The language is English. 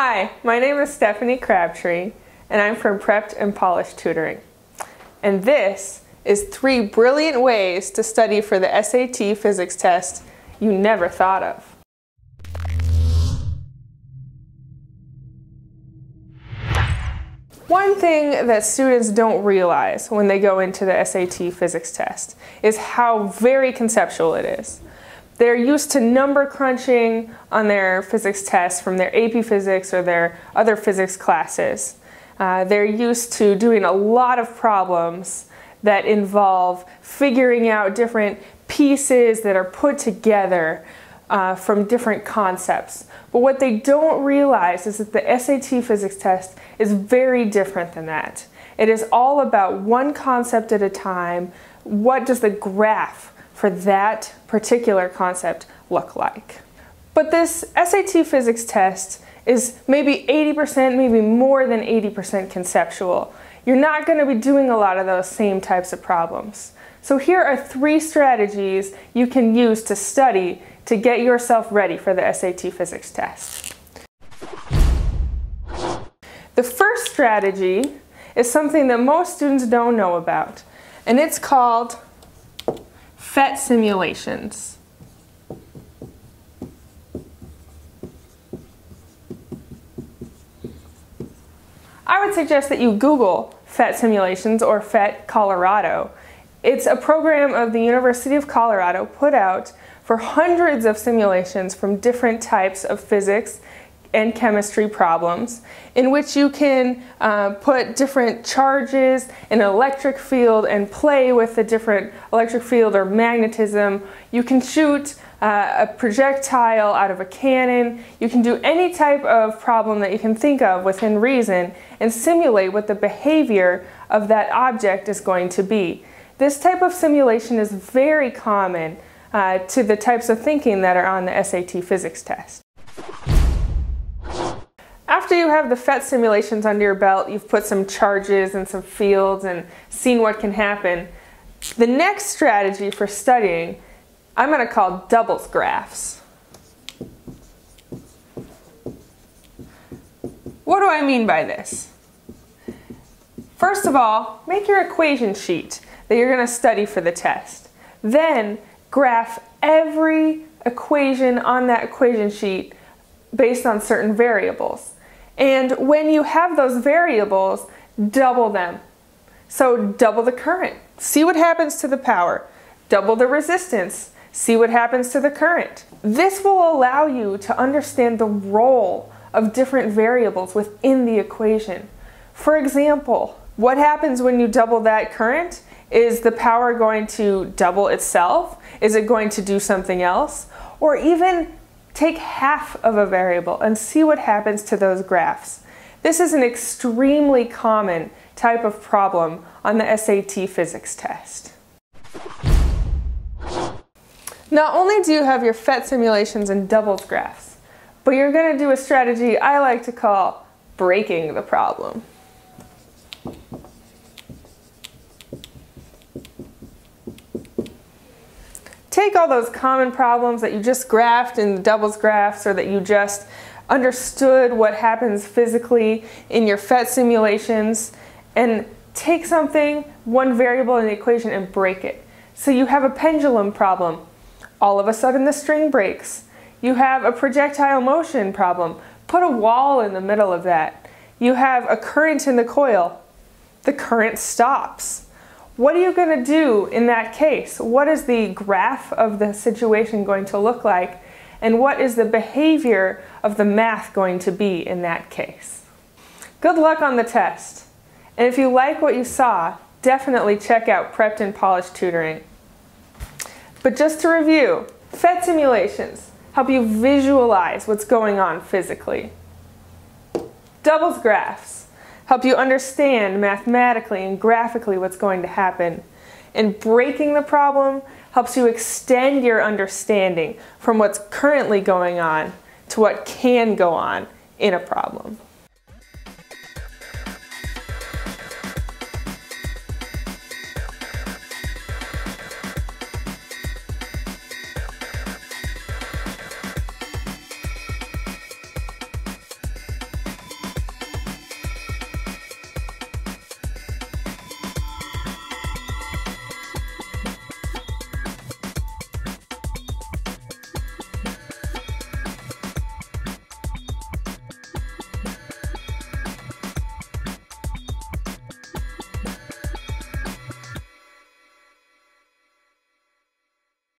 Hi, my name is Stephanie Crabtree, and I'm from Prepped and Polished Tutoring. And this is 3 brilliant ways to study for the SAT physics test you never thought of. One thing that students don't realize when they go into the SAT physics test is how very conceptual it is. They're used to number crunching on their physics tests from their AP Physics or their other physics classes. They're used to doing a lot of problems that involve figuring out different pieces that are put together from different concepts. But what they don't realize is that the SAT physics test is very different than that. It is all about one concept at a time. What does the graph for that particular concept look like? But this SAT physics test is maybe 80%, maybe more than 80% conceptual. You're not going to be doing a lot of those same types of problems. So here are 3 strategies you can use to study to get yourself ready for the SAT physics test. The first strategy is something that most students don't know about, and it's called PhET simulations. I would suggest that you Google PhET simulations or PhET Colorado. It's a program of the University of Colorado put out for hundreds of simulations from different types of physics and chemistry problems, in which you can put different charges in an electric field and play with the different electric field or magnetism. You can shoot a projectile out of a cannon. You can do any type of problem that you can think of within reason and simulate what the behavior of that object is going to be. This type of simulation is very common to the types of thinking that are on the SAT physics test. After you have the PhET simulations under your belt, you've put some charges and some fields and seen what can happen. The next strategy for studying, I'm going to call doubles graphs. What do I mean by this? First of all, make your equation sheet that you're going to study for the test. Then graph every equation on that equation sheet based on certain variables. And when you have those variables, double them. So double the current, see what happens to the power. Double the resistance, see what happens to the current. This will allow you to understand the role of different variables within the equation. For example, what happens when you double that current? Is the power going to double itself? Is it going to do something else? Or even take half of a variable and see what happens to those graphs. This is an extremely common type of problem on the SAT physics test. Not only do you have your PhET simulations and doubles graphs, but you're going to do a strategy I like to call breaking the problem. Take all those common problems that you just graphed in the doubles graphs or that you just understood what happens physically in your PhET simulations, and take something, one variable in the equation, and break it. So you have a pendulum problem. All of a sudden the string breaks. You have a projectile motion problem. Put a wall in the middle of that. You have a current in the coil. The current stops. What are you going to do in that case? What is the graph of the situation going to look like? And what is the behavior of the math going to be in that case? Good luck on the test. And if you like what you saw, definitely check out Prepped and Polished Tutoring. But just to review, PhET simulations help you visualize what's going on physically. Doubles graphs help you understand mathematically and graphically what's going to happen. And breaking the problem helps you extend your understanding from what's currently going on to what can go on in a problem.